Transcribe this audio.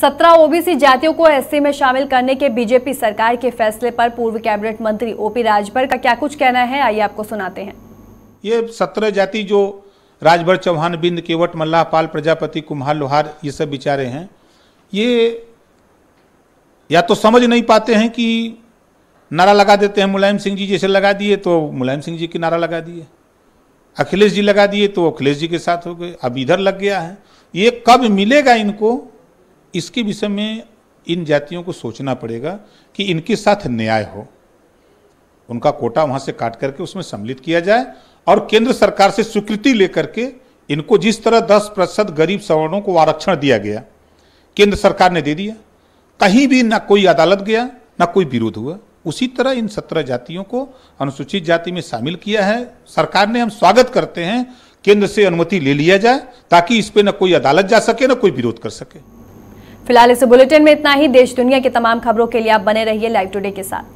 17 OBC जातियों को SC में शामिल करने के बीजेपी सरकार के फैसले पर पूर्व कैबिनेट मंत्री ओपी राजभर का क्या कुछ कहना है, आइए आपको सुनाते हैं। ये 17 जाति जो राजभर, चौहान, बिंद, केवट, मल्लाह, पाल, प्रजापति, कुम्हार, लोहार ये सब बेचारे हैं, ये या तो समझ नहीं पाते हैं कि नारा लगा देते हैं, मुलायम सिंह जी जैसे लगा दिए तो मुलायम सिंह जी के नारा लगा दिए, अखिलेश जी लगा दिए तो अखिलेश जी के साथ हो गए, अब इधर लग गया है। ये कब मिलेगा इनको, इसके विषय में इन जातियों को सोचना पड़ेगा कि इनके साथ न्याय हो, उनका कोटा वहाँ से काट करके उसमें सम्मिलित किया जाए और केंद्र सरकार से स्वीकृति लेकर के इनको जिस तरह 10% गरीब सवर्णों को आरक्षण दिया गया केंद्र सरकार ने दे दिया, कहीं भी ना कोई अदालत गया ना कोई विरोध हुआ, उसी तरह इन 17 जातियों को अनुसूचित जाति में शामिल किया है सरकार ने। हम स्वागत करते हैं, केंद्र से अनुमति ले लिया जाए ताकि इस पे न कोई अदालत जा सके न कोई विरोध कर सके। फिलहाल इस बुलेटिन में इतना ही। देश दुनिया की तमाम खबरों के लिए आप बने रहिए लाइव टुडे के साथ।